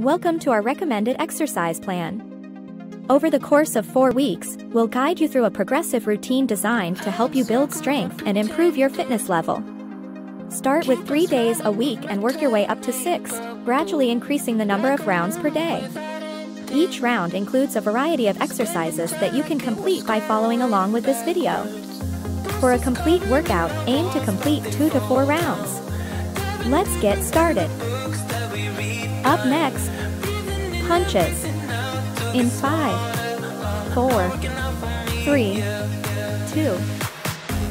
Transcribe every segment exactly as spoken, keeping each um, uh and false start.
Welcome to our recommended exercise plan. Over the course of four weeks, we'll guide you through a progressive routine designed to help you build strength and improve your fitness level. Start with three days a week and work your way up to six, gradually increasing the number of rounds per day. Each round includes a variety of exercises that you can complete by following along with this video. For a complete workout, aim to complete two to four rounds. Let's get started. Up next, punches. In five, four, three, two,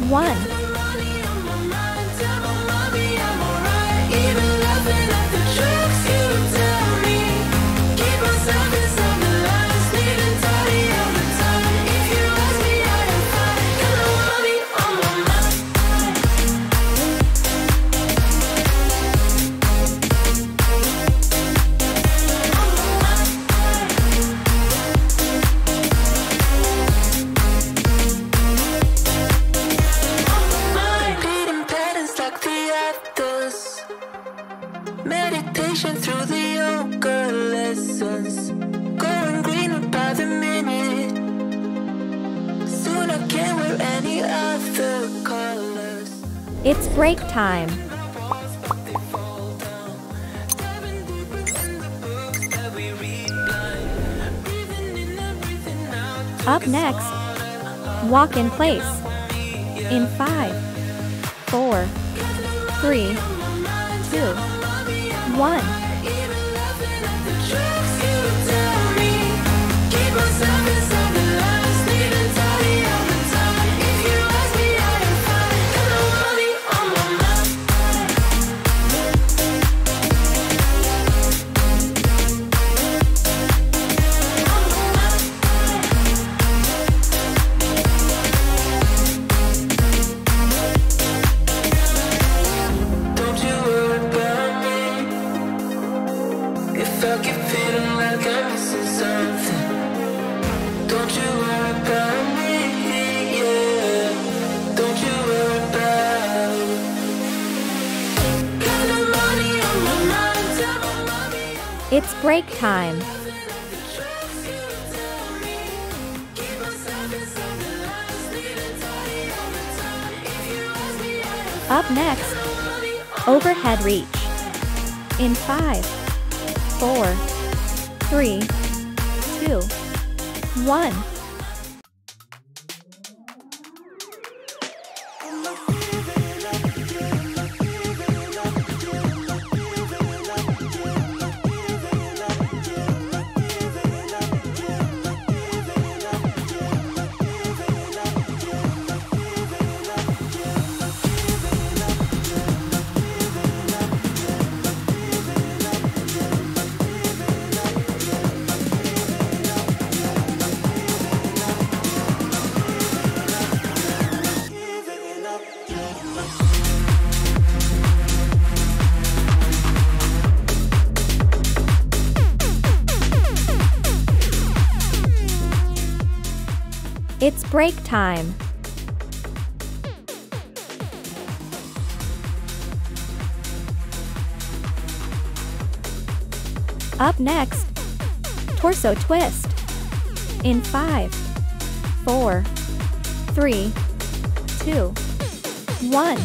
one. Meditation through the yoga lessons, going green by the minute. Soon I can't wear any other colors. It's break time. Up next, walk in place. In five, four, three, two, one. It's break time. Up next, overhead reach. In five, four, three, two, one. It's break time. Up next, torso twist. In five, four, three, two, one.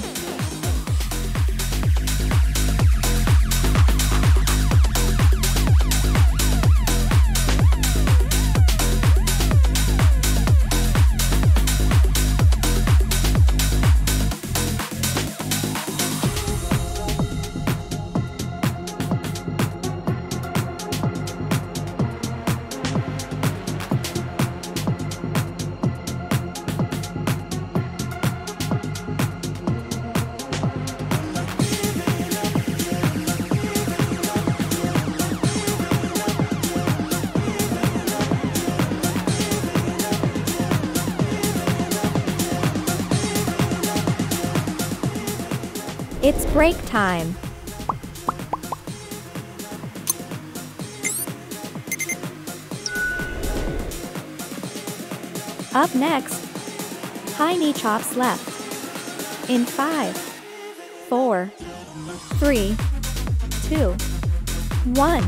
It's break time. Up next, high knee chops left. In five, four, three, two, one.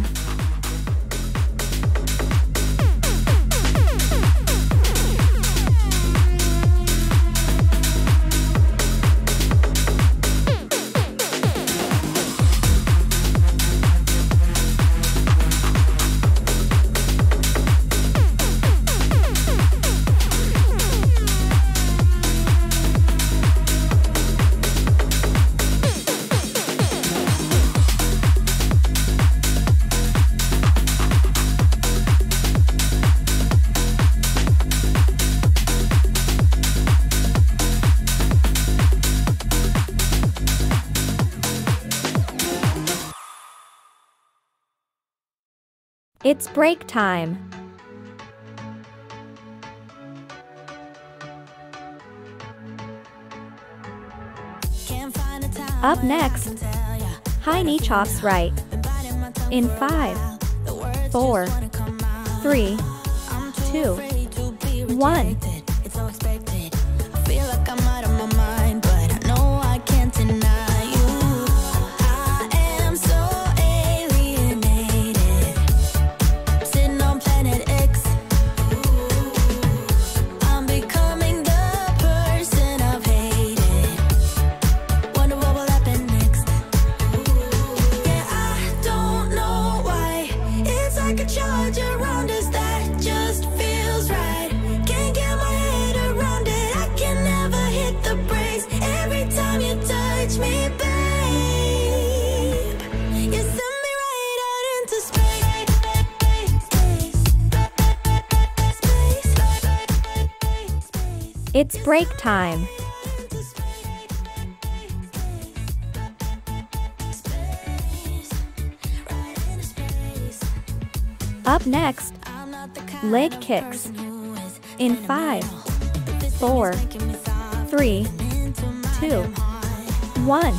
It's break time. Up next, high knee chops right. In five, four, three, two, one. It's break time. Up next, leg kicks. In five, four, three, two, one.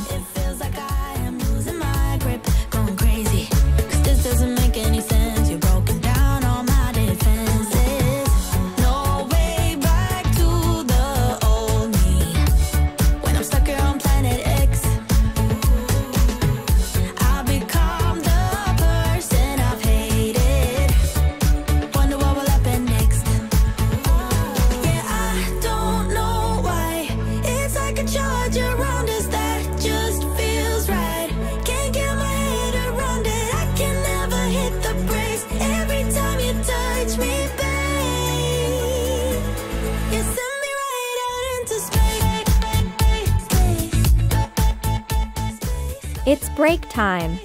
It's break time.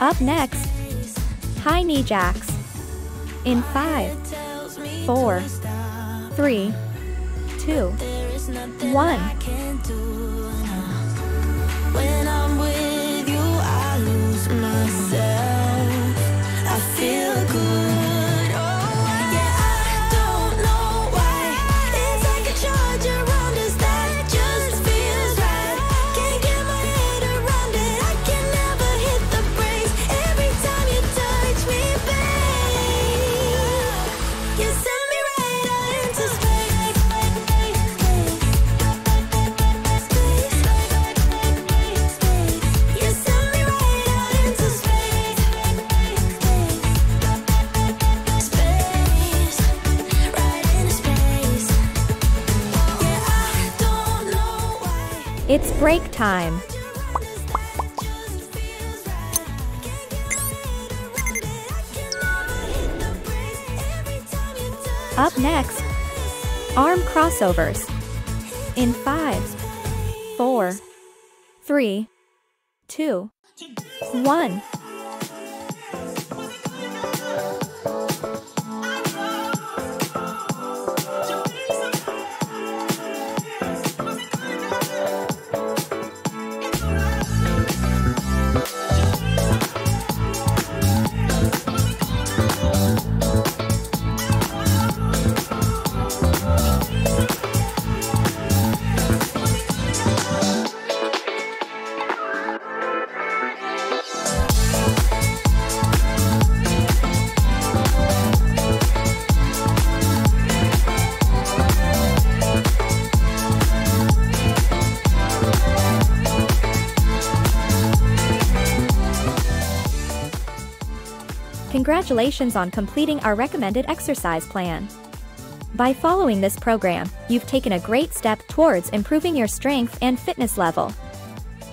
Up next, high knee jacks. In five, four, three, two, one. When I'm with you, I lose myself. I feel good. It's break time. Up next, arm crossovers. In five, four, three, two, one. Congratulations on completing our recommended exercise plan. By following this program, you've taken a great step towards improving your strength and fitness level.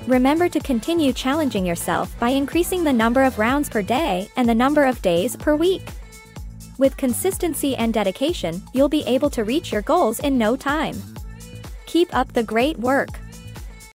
Remember to continue challenging yourself by increasing the number of rounds per day and the number of days per week. With consistency and dedication, you'll be able to reach your goals in no time. Keep up the great work.